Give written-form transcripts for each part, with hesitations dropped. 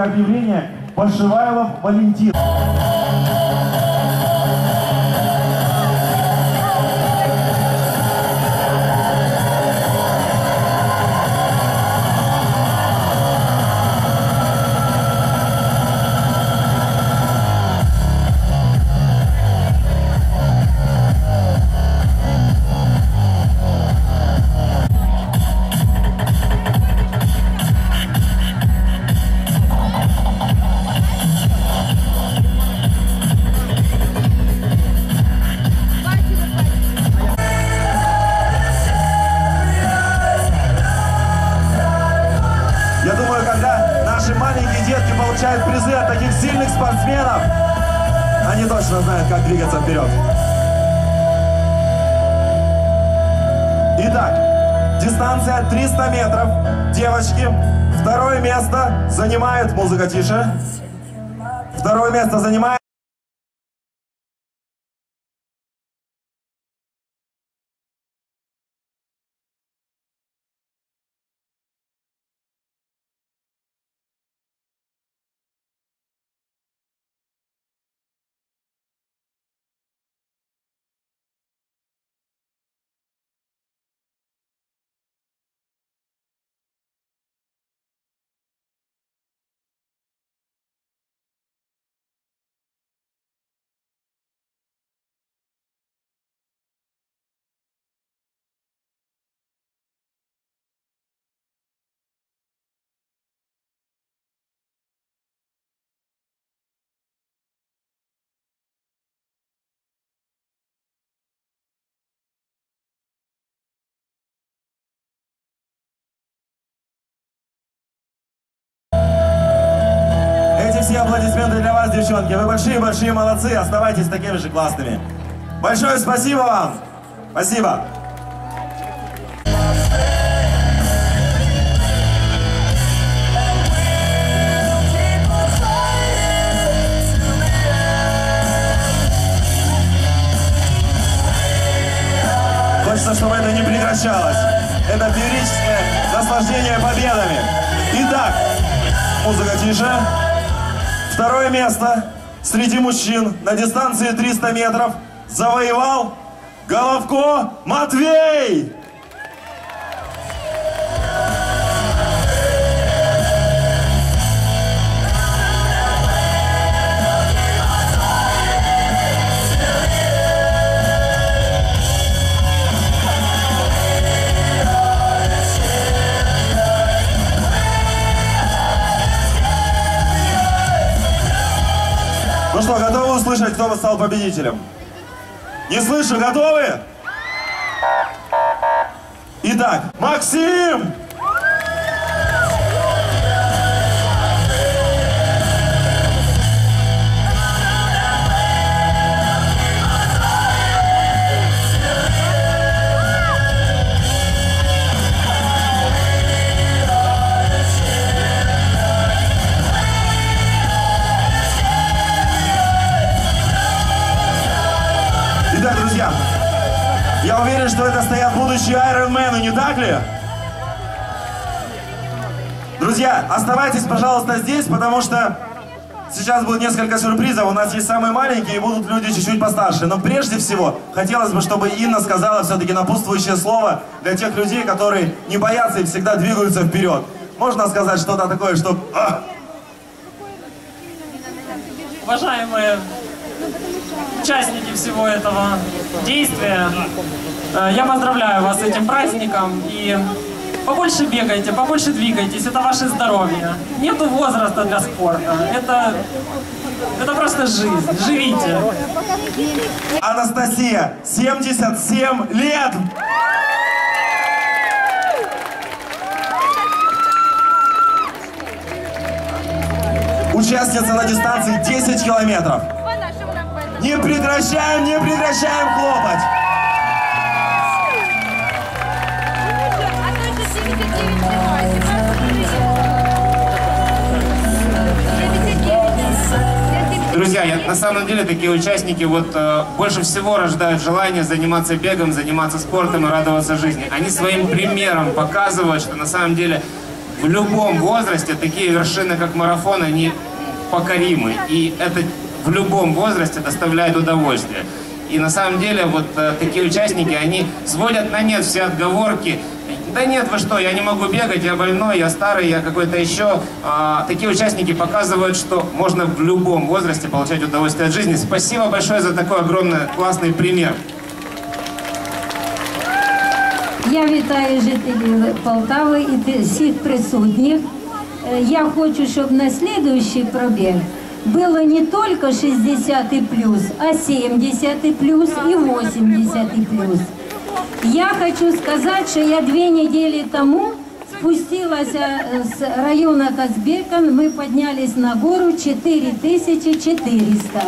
Объявление Пошивайлов Валентин. Тише. Второе место занимает все аплодисменты для вас, девчонки. Вы большие-большие молодцы. Оставайтесь такими же классными. Большое спасибо вам. Спасибо. Хочется, чтобы это не прекращалось. Это феерическое наслаждение победами. Итак, музыка тише. Второе место среди мужчин на дистанции 300 метров завоевал Галавко Матвей! Ну что, готовы услышать, кто стал победителем? Не слышу, готовы? Итак, Максим! Я уверен, что это стоят будущие айронмены, не так ли? Друзья, оставайтесь, пожалуйста, здесь, потому что сейчас будет несколько сюрпризов. У нас есть самые маленькие, и будут люди чуть-чуть постарше. Но прежде всего, хотелось бы, чтобы Инна сказала все-таки напутствующее слово для тех людей, которые не боятся и всегда двигаются вперед. Можно сказать что-то такое, что... Уважаемые участники всего этого действия. Я поздравляю вас с этим праздником. И побольше бегайте, побольше двигайтесь. Это ваше здоровье. Нету возраста для спорта. Это просто жизнь. Живите. Анастасия, 77 лет! Участница на дистанции 10 километров. Не прекращаем хлопать. Друзья, на самом деле такие участники больше всего рождают желание заниматься бегом, заниматься спортом и радоваться жизни. Они своим примером показывают, что на самом деле в любом возрасте такие вершины, как марафон, они покоримы. И это в любом возрасте доставляет удовольствие. И на самом деле такие участники, они сводят на нет все отговорки. Да нет, вы что, я не могу бегать, я больной, я старый, я какой-то еще. Такие участники показывают, что можно в любом возрасте получать удовольствие от жизни. Спасибо большое за такой огромный классный пример. Я вітаю жителів Полтави і всіх присутніх. Я хочу, щоб на наступний пробіг було не тільки 60+, а 70+, і 80+. Я хочу сказати, що я 2 недели тому спустилася з району Казбека, ми піднялись на гору 4400.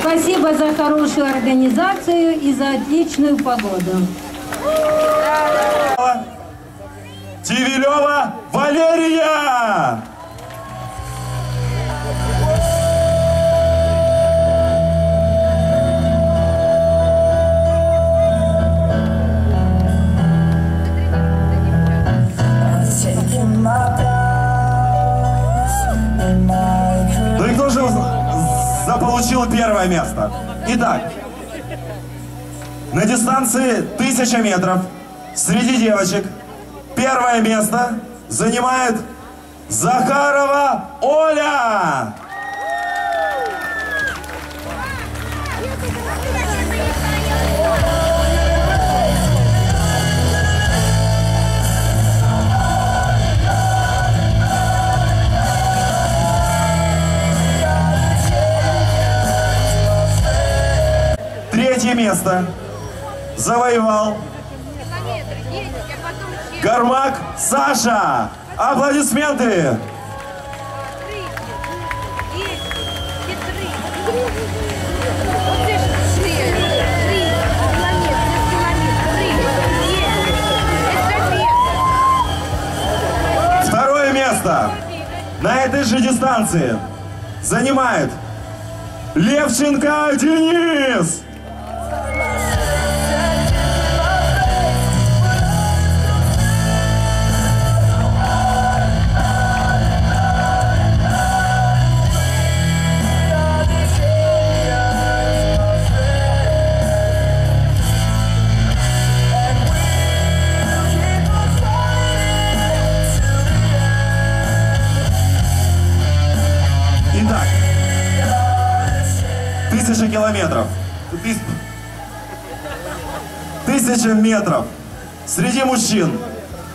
Спасибо за хорошую организацию и за отличную погоду. Тивелева Валерия! Ну и кто же заполучил первое место? Итак, на дистанции 1000 метров среди девочек первое место занимает Захарова Оля. Третье место завоевал Гармак Саша. Аплодисменты! Второе место на этой же дистанции занимает Левченко Денис. Итак, 1000 километров. 1000 метров. Среди мужчин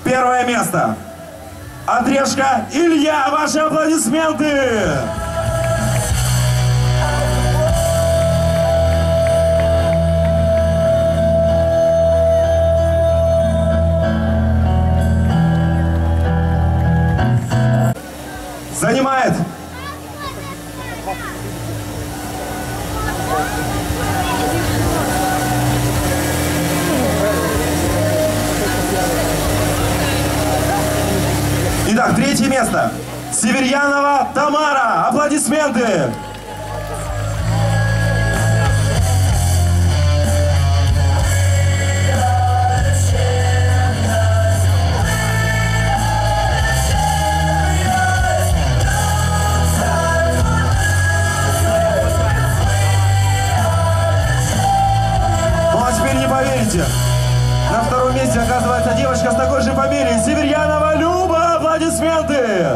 первое место. Атрешко Илья, ваши аплодисменты! Занимает третье место. Северьянова Тамара. Аплодисменты! Ну а теперь не поверите. На втором месте оказывается девочка с такой же фамилией. Северьянова Люба. Аплодисменты!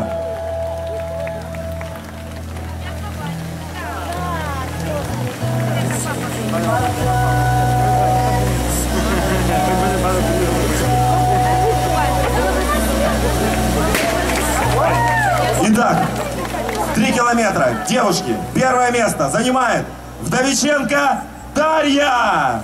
Итак, 3 километра. Девушки, первое место занимает Вдовиченко Дарья!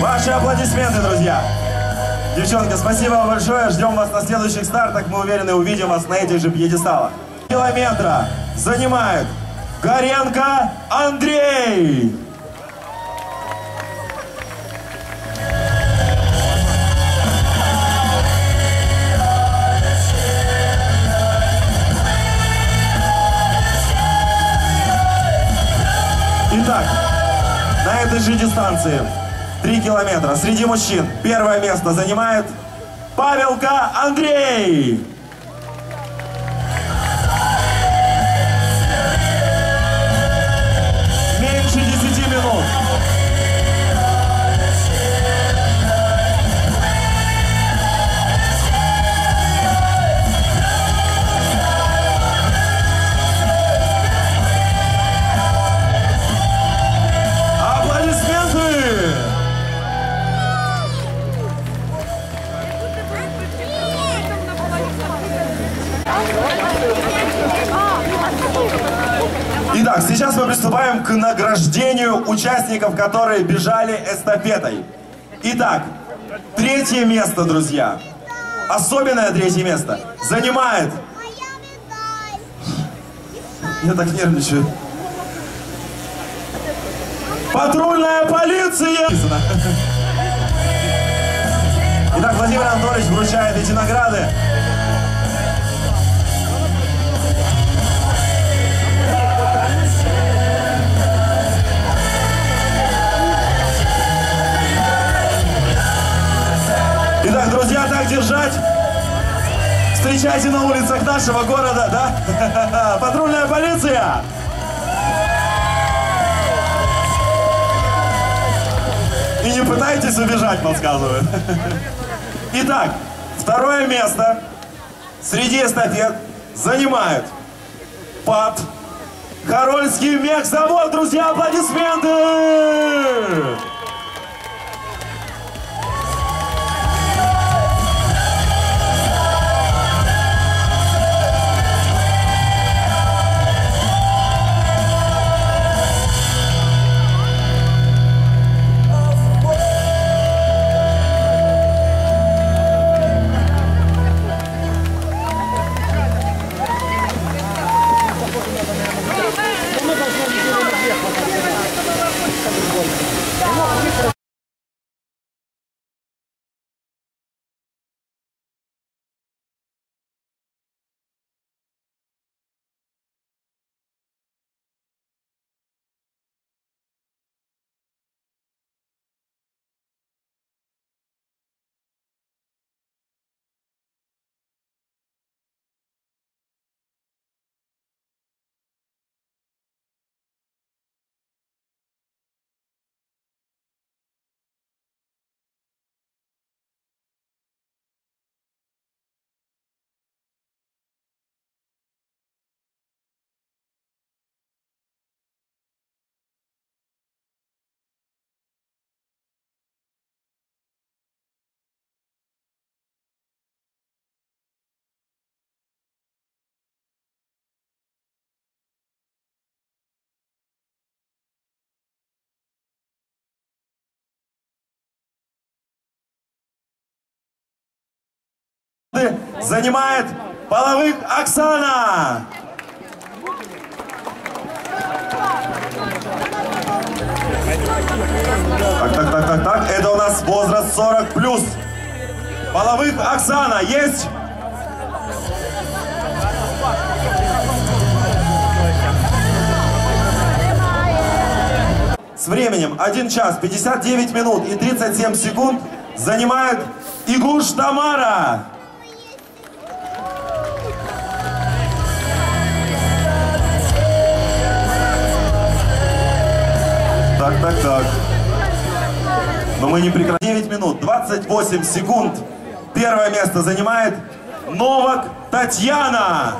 Ваши аплодисменты, друзья! Девчонка, спасибо вам большое. Ждем вас на следующих стартах. Мы уверены, увидим вас на этих же пьедесталах. 3 километра занимает Горенко Андрей. Итак, на этой же дистанции 3 километра среди мужчин первое место занимает Павелко Андрей. Меньше 10 минут. Итак, сейчас мы приступаем к награждению участников, которые бежали эстафетой. Итак, 3-е место, друзья. Особенное 3-е место занимает... Я так нервничаю. Патрульная полиция! Итак, Владимир Анатольевич вручает эти награды. Итак, друзья, так держать. Встречайте на улицах нашего города, да? Патрульная полиция! И не пытайтесь убежать, подсказывают. Итак, 2-е место среди эстафет занимает ПАТ Хорольский мех завод, друзья, аплодисменты! Занимает Половых Оксана. Так. Это у нас возраст 40+. Половых Оксана есть? С временем 1 час 59 минут и 37 секунд занимает Игуш Тамара. Так. Но мы не прекратим. 9 минут, 28 секунд. Первое место занимает Новак Татьяна.